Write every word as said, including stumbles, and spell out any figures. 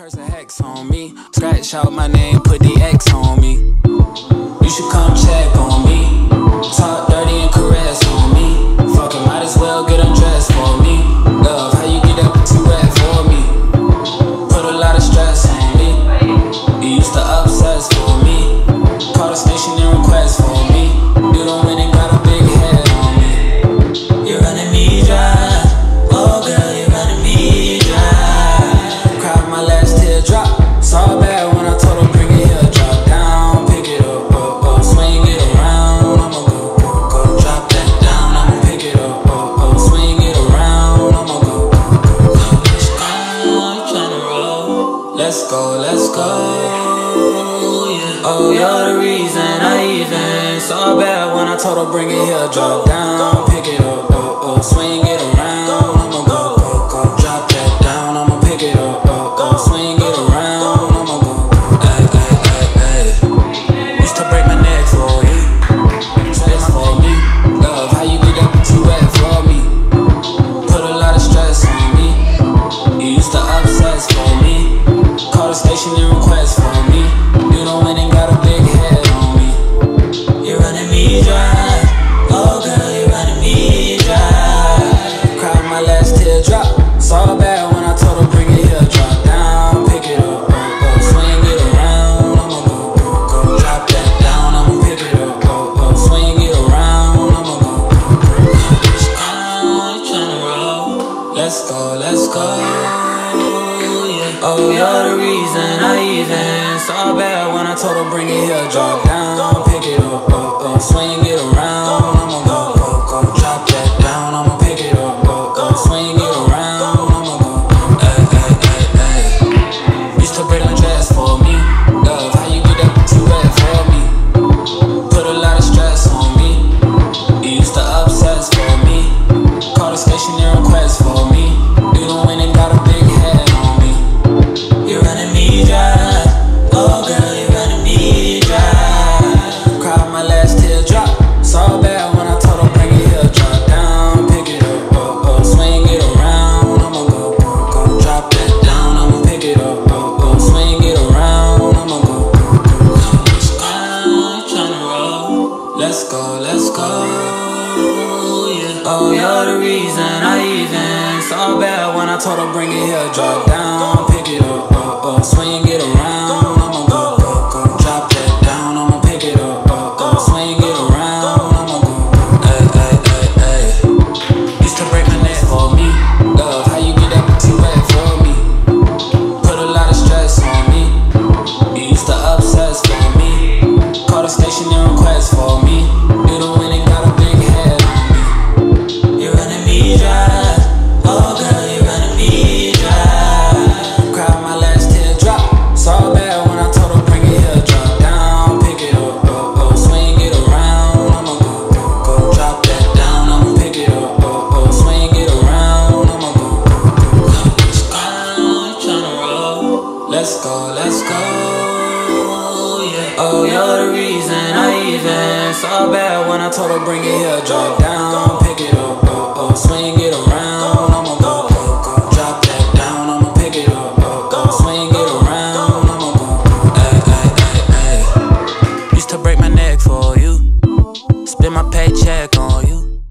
Curse a hex on me. Scratch out my name, put the X on me. You should come check on me. Talk dirty and caress on me. Fucking might as well get undressed for me. Love, how you get that pussy wet for me? Put a lot of stress on me. You used to obsess for me. Call the station and request for me. You don't really got a big head on me. You're running me dry. Oh girl, you're running me dry. Cried my last teardrop. Saw bad when I told her bring it here. Drop down, pick it up, up, up. Swing it around, I'ma go, go, go. Drop that down, I'ma pick it up, up, up. Swing it around, I'ma go, go, go, go. I'm tryna roll. Let's go, let's go, yeah. Oh, you're the reason I even saw bad when I told her bring it here. Drop down, pick it up, up, up. Swing it around, stationary requests for me. You don't win and got a big head on me. You're running me dry. Oh girl, you're running me dry. Cried my last teardrop. Saw bad when I told her bring it here. Drop down, pick it up, up, up. Swing it around, I'ma go, go, go. Drop that down, I'ma pick it up, up, up. Swing it around, I'ma go, go, go. I'm tryna roll. Let's go, let's go. Oh, you're the reason I even saw bad when I told her bring it here. Drop down, pick it up, up, up. Swing it around, I'ma go, go, go. Drop that down, I'ma pick it up, up, up. Swing it around, I'ma go, go. Ay, ay, ay, ay. Used to bring a dress for me. Love, how you get that pussy wet for me? Put a lot of stress on me. You used to obsess for me. Call the station and request for me. You don't win and got a big head. Oh girl, you're running me dry. Cried my last teardrop. Saw bad when I told her bring it here. Drop down, pick it up, up, up. Swing it around, I'ma go, go, go. Drop that down, I'ma pick it up, up, up. Swing it around, I'ma go, go, go, go. I'm tryna roll. Let's go, let's go, yeah. Oh, you're the reason I even saw bad when I told her bring it here. Drop down, pick it up, up, up. Swing it around, stationary request for me. You don't win and got a big head on me. You're running me dry. Oh girl, you're running me dry. Cried my last teardrop. Saw bad when I told her bring it here. Drop down, pick it up, up, up. Swing it around, I'ma go, go, go. Drop that down, I'ma pick it up, up, up. Swing it around, I'ma go, go, go, go. I'm tryna roll. Let's go, let's go. Oh, you're the reason I even saw bad when I told her bring it here, dog.